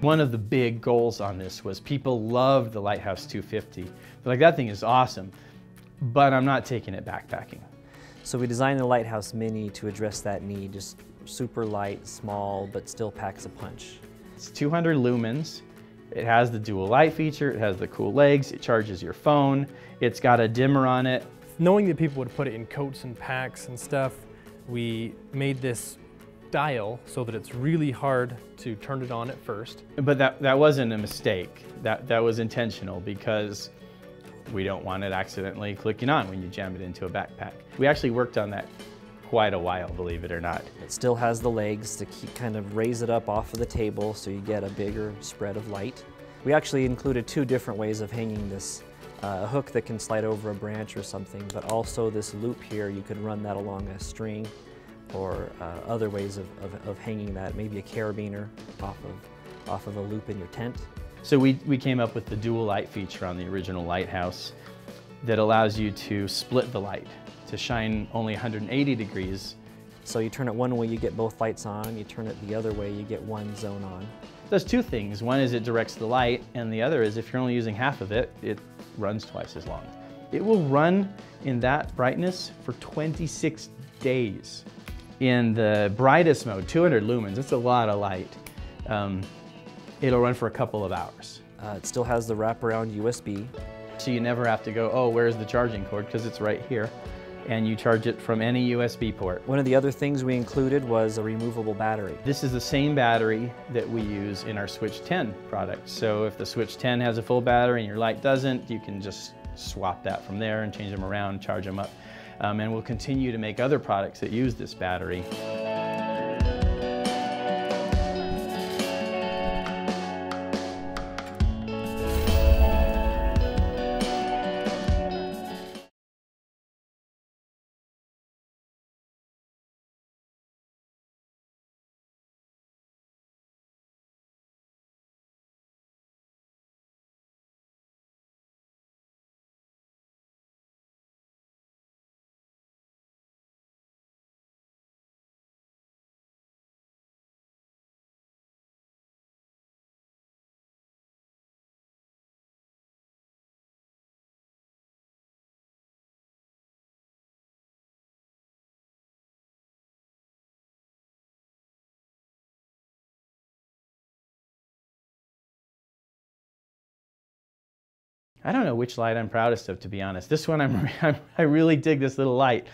One of the big goals on this was people loved the Lighthouse 250. They're like, that thing is awesome, but I'm not taking it backpacking. So we designed the Lighthouse Mini to address that need, just super light, small, but still packs a punch. It's 200 lumens. It has the dual light feature, it has the cool legs, it charges your phone, it's got a dimmer on it. Knowing that people would put it in coats and packs and stuff, we made this dial so that it's really hard to turn it on at first. But that wasn't a mistake. That was intentional because we don't want it accidentally clicking on when you jam it into a backpack. We actually worked on that quite a while, believe it or not. It still has the legs to keep, kind of raise it up off of the table so you get a bigger spread of light. We actually included two different ways of hanging this. A hook that can slide over a branch or something, but also this loop here, you could run that along a string or other ways of hanging that, maybe a carabiner off of a loop in your tent. So we came up with the dual light feature on the original Lighthouse that allows you to split the light, to shine only 180 degrees. So you turn it one way, you get both lights on. You turn it the other way, you get one zone on. It does two things. One is it directs the light, and the other is if you're only using half of it, it runs twice as long. It will run in that brightness for 26 days. In the brightest mode, 200 lumens, that's a lot of light. It'll run for a couple of hours. It still has the wraparound USB. So you never have to go, oh, where's the charging cord? Because it's right here. And you charge it from any USB port. One of the other things we included was a removable battery. This is the same battery that we use in our Switch 10 product. So if the Switch 10 has a full battery and your light doesn't, you can just swap that from there and change them around, charge them up. And we'll continue to make other products that use this battery. I don't know which light I'm proudest of, to be honest. This one, I really dig this little light.